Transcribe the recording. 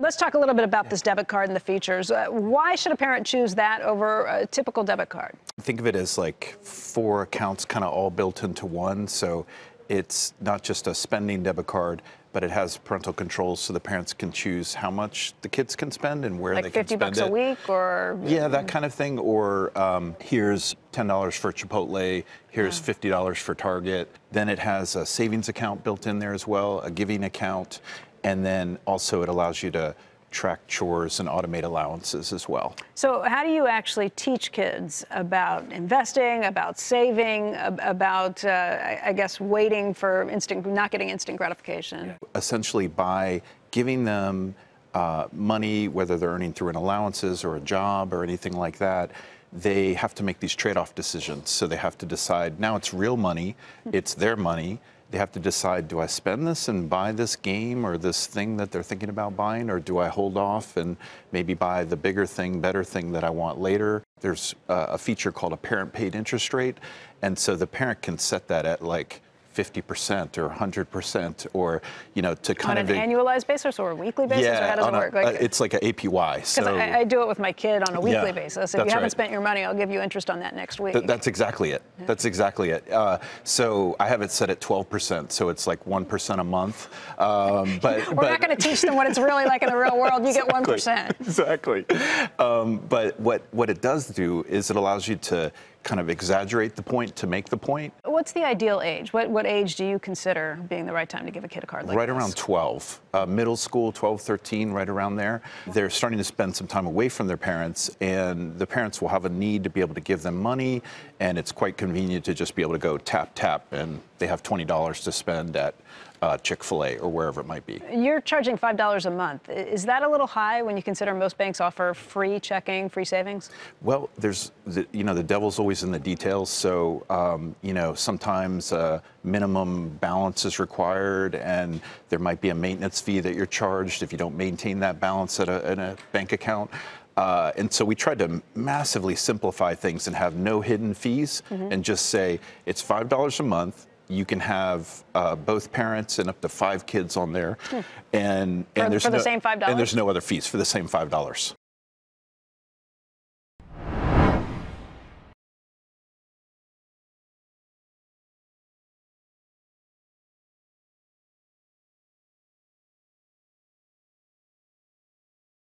Let's talk a little bit about this debit card and the features. Why should a parent choose that over a typical debit card? Think of it as like 4 accounts kind of all built into one. So it's not just a spending debit card, but it has parental controls so the parents can choose how much the kids can spend and where like they can spend it. Like $50 a week or? Yeah, that kind of thing. Or here's $10 for Chipotle, here's $50 for Target. Then it has a savings account built in there as well, a giving account. And then also it allows you to track chores and automate allowances as well. So how do you actually teach kids about investing, about saving, about, I guess, waiting for instant, not getting instant gratification? Yeah. Essentially by giving them money, whether they're earning through an allowances or a job or anything like that, they have to make these trade-off decisions. So they have to decide, now it's real money, it's their money. They have to decide, do I spend this and buy this game or this thing that they're thinking about buying, or do I hold off and maybe buy the bigger thing, better thing that I want later? There's a feature called a parent-paid interest rate, and so the parent can set that at like 50% or 100%, or, you know, to kind of... On an annualized basis or a weekly basis? Yeah, or how does it work? Like, it's like an APY. Because so, I do it with my kid on a weekly basis. If you haven't spent your money, I'll give you interest on that next week. That's exactly it. Yeah. That's exactly it. So I have it set at 12%, so it's like 1% a month. But We're not going to teach them what it's really like in the real world. You get 1%. Exactly. But what it does do is it allows you to kind of exaggerate the point to make the point. What's the ideal age? What age do you consider being the right time to give a kid a card like this? Right around 12. Middle school, 12, 13, right around there. They're starting to spend some time away from their parents, and the parents will have a need to be able to give them money, and it's quite convenient to just be able to go tap, tap, and they have $20 to spend at Chick-fil-A or wherever it might be. You're charging $5 a month. Is that a little high when you consider most banks offer free checking, free savings? Well, there's, the devil's always in the details. So, sometimes minimum balance is required, and there might be a maintenance fee that you're charged if you don't maintain that balance at in a bank account. And so we tried to massively simplify things and have no hidden fees and just say it's $5 a month. You can have both parents and up to 5 kids on there, and there's no other fees for the same $5.